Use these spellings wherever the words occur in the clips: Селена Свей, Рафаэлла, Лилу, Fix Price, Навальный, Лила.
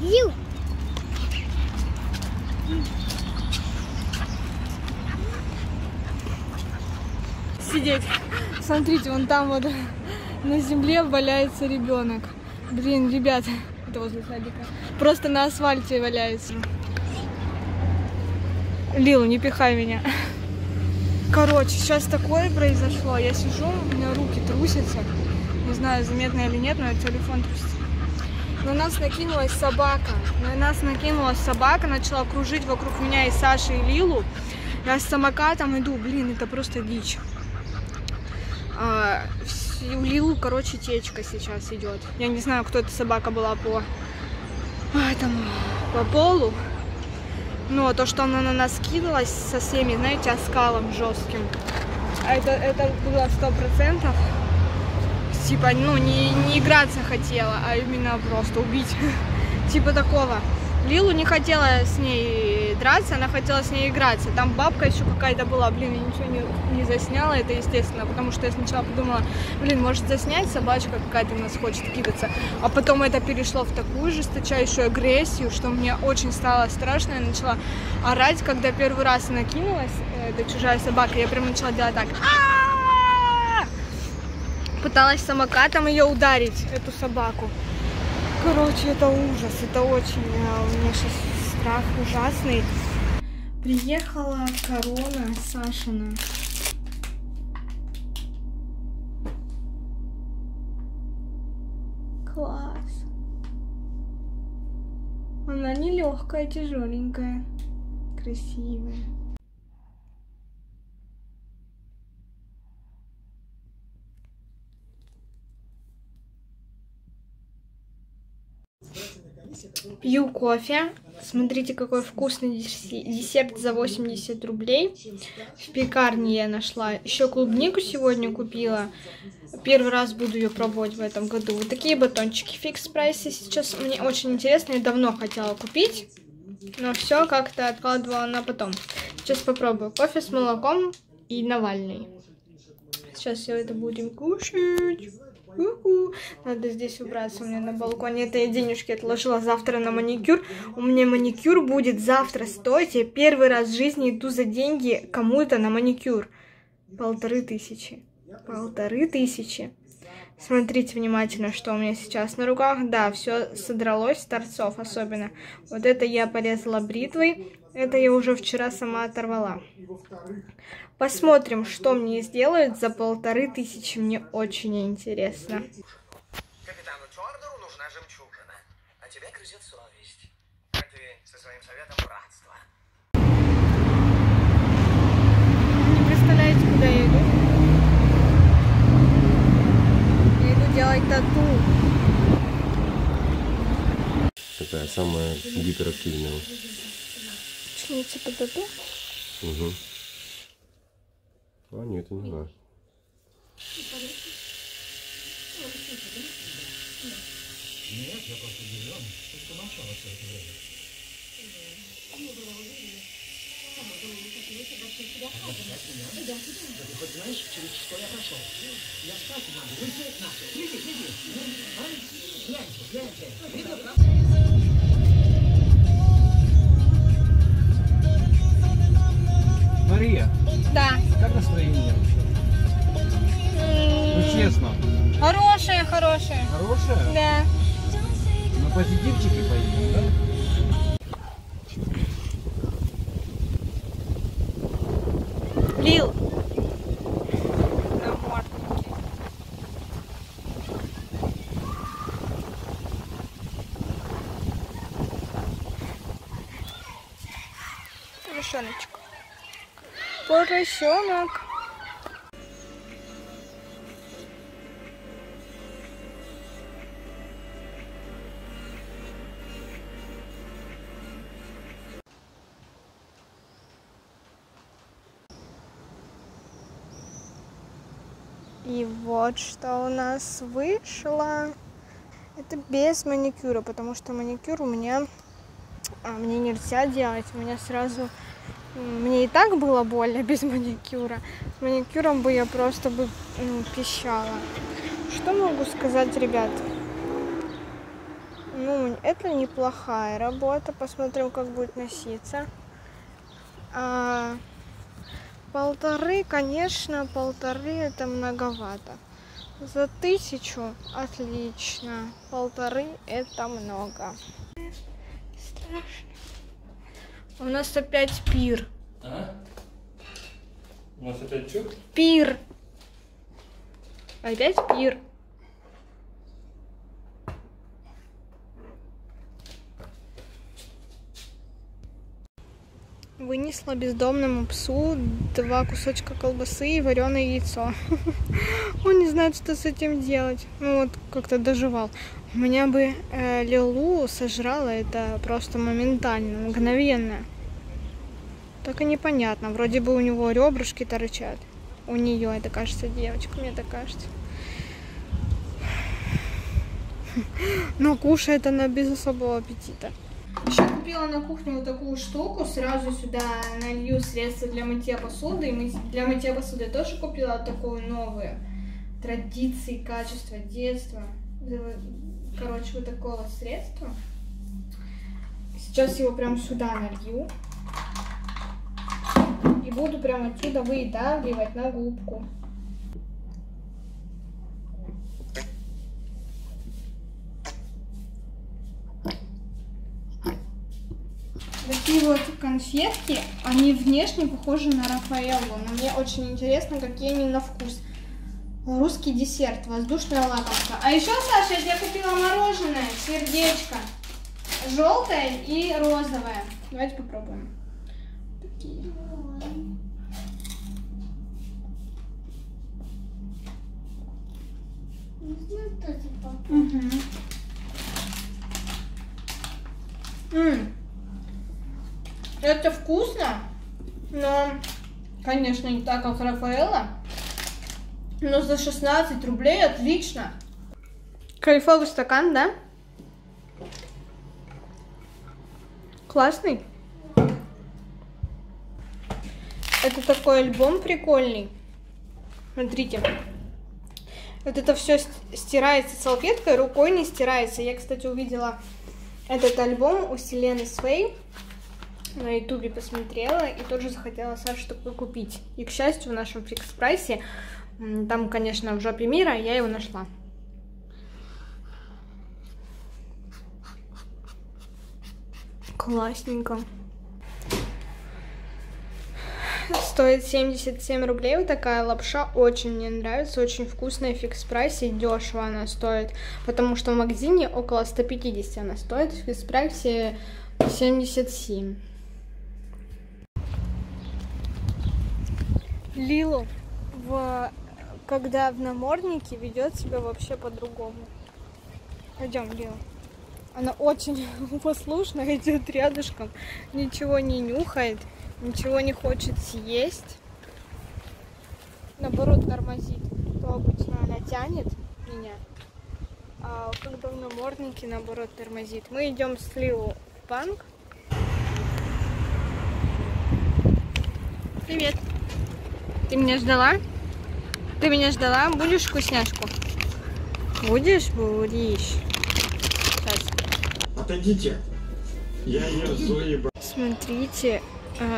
you. Сидеть. Смотрите, вон там вот на земле валяется ребенок. Блин, ребята, это возле садика. Просто на асфальте валяется. Лил, не пихай меня. Короче, сейчас такое произошло. Я сижу, у меня руки трусятся. Не знаю, заметно или нет, но телефон трусится. На нас накинулась собака. На нас накинулась собака, начала кружить вокруг меня и Саши, и Лилу. Я с самокатом иду. Блин, это просто дичь. У Лилу, короче, течка сейчас идет. Я не знаю, кто эта собака была по полу. Но то, что она на нас кинулась со всеми, знаете, оскалом жестким. Это было 100%. Типа, ну, не играться хотела, а именно просто убить. Типа такого. Лилу не хотела с ней драться, она хотела с ней играться. Там бабка еще какая-то была, блин, я ничего не засняла, это естественно, потому что я сначала подумала, блин, может заснять, собачка какая-то у нас хочет кидаться. А потом это перешло в такую жесточайшую агрессию, что мне очень стало страшно, я начала орать, когда первый раз она кинулась, эта чужая собака, я прям начала делать так. Пыталась самокатом ее ударить, эту собаку. Короче, это ужас, это очень, у меня сейчас страх ужасный. Приехала корона Сашина. Класс. Она нелегкая, тяжеленькая, красивая. Пью кофе. Смотрите, какой вкусный десерт за 80 рублей. В пекарне я нашла. Еще клубнику сегодня купила. Первый раз буду ее пробовать в этом году. Вот такие батончики Fix Price. Сейчас мне очень интересно. Я давно хотела купить. Но все как-то откладывала на потом. Сейчас попробую. Кофе с молоком и Навальный. Сейчас все это будем кушать. Надо здесь убраться, у меня на балконе. Это я денежки отложила завтра на маникюр. У меня маникюр будет завтра. Стойте, первый раз в жизни иду за деньги кому-то на маникюр. 1500. 1500. Смотрите внимательно, что у меня сейчас на руках. Да, все содралось с торцов особенно. Вот это я порезала бритвой. Это я уже вчера сама оторвала. Посмотрим, что мне сделают за 1500. Мне очень интересно. Капитану Джордану нужна жемчужина, а тебя грызет совесть. А ты со своим советом братства. Не представляете, куда я иду? Я иду делать тату. Такая самая гиперактивная. Типа тату? Угу. А нет, не знаю. Нет, я просто удивлен, что молчала все это время. Ты хоть знаешь, через что я прошел? Я спать надо, выйти нафиг. Видно, Мария, да. Как настроение вообще? Ну честно. Хорошее, хорошее. Хорошее? Да. На позитивчике поедем, да? Лил. Намордники. Решеночек. Поросенок. И вот что у нас вышло. Это без маникюра, потому что маникюр у меня... мне нельзя делать, у меня сразу... Мне и так было больно без маникюра. С маникюром бы я просто пищала. Что могу сказать, ребят? Ну, это неплохая работа. Посмотрим, как будет носиться. 1,5, конечно, 1,5 это многовато. За 1000 отлично. 1,5 это много. Страшно. У нас опять пир. А? У нас опять что? Пир. Опять пир. Вынесла бездомному псу 2 кусочка колбасы и вареное яйцо. Он не знает, что с этим делать. Ну вот, как-то доживал. У меня бы Лилу сожрала это просто моментально, мгновенно. Только непонятно. Вроде бы у него ребрышки торчат. У нее, это кажется, девочка, мне так кажется. Но кушает она без особого аппетита. Еще купила на кухне вот такую штуку, сразу сюда налью средства для мытья посуды. И для мытья посуды я тоже купила такую новую. Традиции, качество, детство. Короче, вот такого средства. Сейчас его прям сюда налью. И буду прям отсюда выдавливать на губку. Такие вот конфетки, они внешне похожи на Рафаэллу, но мне очень интересно, какие они на вкус. Русский десерт, воздушная лакомка. А еще, Саша, я купила мороженое, сердечко, желтое и розовое. Давайте попробуем. Такие. Это вкусно, но, конечно, не так, как Рафаэлла, но за 16 рублей отлично. Кайфовый стакан, да? Классный. Это такой альбом прикольный. Смотрите. Вот это все стирается салфеткой, рукой не стирается. Я, кстати, увидела этот альбом у Селены Свей. На ютубе посмотрела и тоже захотела, Саша, такой купить. И, к счастью, в нашем Фикс Прайсе, там, конечно, в жопе мира, я его нашла. Классненько. Стоит 77 рублей вот такая лапша. Очень мне нравится, очень вкусная, в Фикс Прайсе дешево она стоит. Потому что в магазине около 150 она стоит, в Фикс Прайсе 77. Лилу, когда в наморднике, ведет себя вообще по-другому. Пойдем, Лила. Она очень послушно идет рядышком, ничего не нюхает, ничего не хочет съесть. Наоборот, тормозит. То обычно она тянет меня, а когда в наморднике, наоборот, тормозит. Мы идем с Лилу в банк. Привет. Ты меня ждала? Ты меня ждала? Будешь вкусняшку? Будешь? Будешь. Сейчас. Отойдите. Я ее заебал. Смотрите,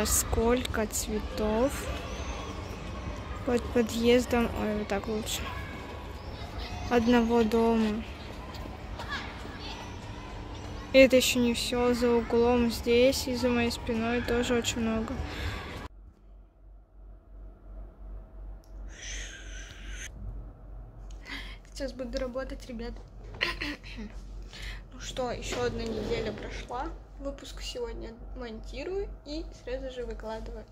сколько цветов под подъездом. Ой, вот так лучше. Одного дома. И это еще не все. За углом здесь и за моей спиной тоже очень много. Сейчас буду работать, ребят. Ну что, еще одна неделя прошла. Выпуск сегодня монтирую и сразу же выкладываю.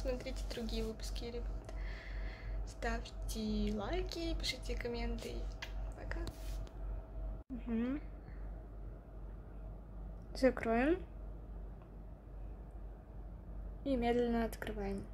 Смотрите другие выпуски, ребят. Ставьте лайки, пишите комменты. Пока. Угу. Закроем. И медленно открываем.